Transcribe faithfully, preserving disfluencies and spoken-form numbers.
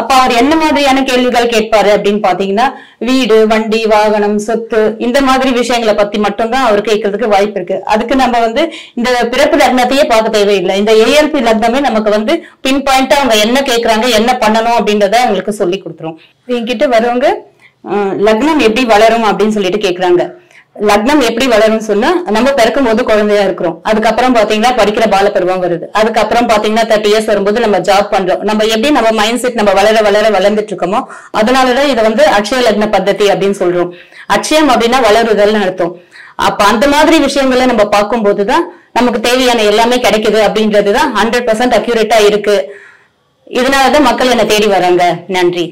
அப்ப அவர் என்ன மாதிரியான கேள்விகள் கேட்பாரு அப்படின்னு பாத்தீங்கன்னா வீடு, வண்டி, வாகனம், சொத்து, இந்த மாதிரி விஷயங்களை பத்தி மட்டும்தான் அவர் கேட்கறதுக்கு வாய்ப்பு இருக்கு. அதுக்கு நம்ம வந்து இந்த பிறப்பு லக்னத்தையே பார்க்க தேவையில்லை. இந்த ஏஎல்பி லக்னமே நமக்கு வந்து பின் பாயிண்டா அவங்க என்ன கேட்கறாங்க, என்ன பண்ணணும் அப்படின்றத அவங்களுக்கு சொல்லி கொடுத்துரும். என்கிட்ட வரவங்க லக்னம் எப்படி வளரும் அப்படின்னு சொல்லிட்டு கேக்குறாங்க. லக்னம் எப்படி வளரும் சொன்னா, நம்ம பிறக்கும் போது குழந்தையா இருக்கிறோம். அதுக்கப்புறம் பாத்தீங்கன்னா படிக்கிற பால பருவம் வருது. அதுக்கப்புறம் பாத்தீங்கன்னா தேர்ட்டி இயர்ஸ் வரும்போது நம்ம ஜாப் பண்றோம். நம்ம எப்படி நம்ம மைண்ட் செட் நம்ம வளர வளர வளர்ந்துட்டு இருக்கோமோ அதனாலதான் இதை வந்து அக்ஷய லக்ன பத்தி அப்படின்னு சொல்றோம். அக்ஷயம் அப்படின்னா வளருதல்னு அர்த்தம். அப்ப அந்த மாதிரி விஷயங்களை நம்ம பார்க்கும் போதுதான் நமக்கு தேவையான எல்லாமே கிடைக்குது அப்படின்றதுதான் ஹண்ட்ரட் பர்சன்ட் அக்யூரேட்டா இருக்கு. இதனாலதான் மக்கள் என்ன தேடி வராங்க. நன்றி.